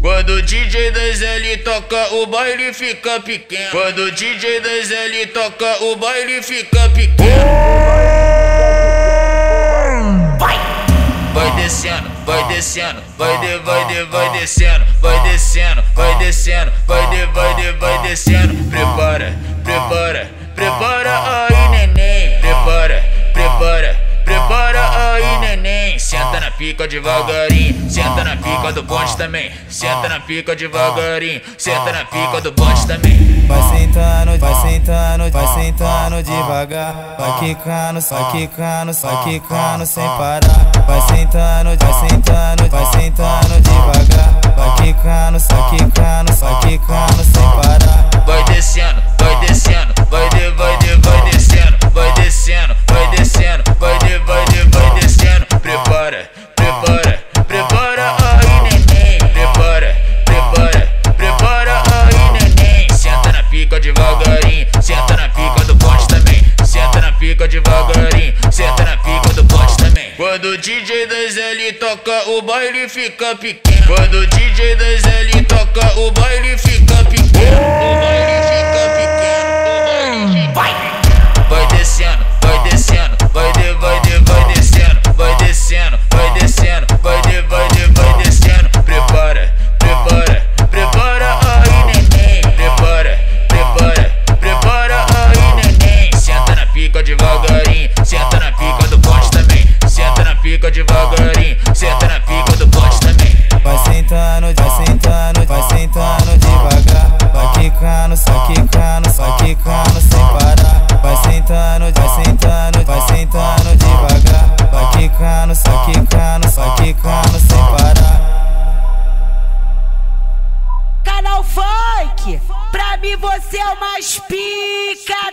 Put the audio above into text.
Quando o DJ 2L toca, o baile fica pequeno. Quando o DJ 2L toca, o baile fica pequeno. Vai! Vai descendo, vai descendo, vai descendo, vai descendo, vai descendo, vai descendo. Prepara, prepara, prepara aí neném. Prepara, prepara, prepara aí neném. Senta na pica devagarinho, senta na pica do bonde também. Senta na pica devagarinho, senta na pica do bonde também. Vai sentando, vai sentando, vai sentando devagar. Vai quicando, só quicando sem parar. Vai sentando, vai sentando, vai sentando devagar. Vai quicando, só quicando, só quicando sem parar. Vai descendo, vai descendo, vai de, vai de, vai descendo, vai descendo, vai descendo, vai de, vai de, vai descendo. Prepara, prepara, prepara aí neném. Prepara, prepara, prepara aí neném. Senta na pica devagarinho, senta na pica do bonde também. Senta na pica devagarinho, senta na pica do bonde também. Quando o DJ 2L toca, o baile fica pequeno. Quando o DJ 2L toca, o baile fica pequeno. O baile fica pequeno, o baile fica pequeno. Vai descendo, vai descendo, vai de, vai de, vai descendo, vai descendo, vai descendo, vai de, vai de, vai descendo. Prepara, prepara, prepara aí neném. Prepara, prepara, prepara aí neném. Senta na pica devagarinho, senta na pica do bonde também. Senta na pica devagarinho, senta na pica do bonde também. Vai sentando, vai sentando, vai sentando devagar. Vai quicando, só quicando, só quicando sem parar. Vai sentando, vai sentando, vai sentando devagar. Vai quicando, só quicando, só quicando sem parar. Canal Funk, pra mim você é o mais pica.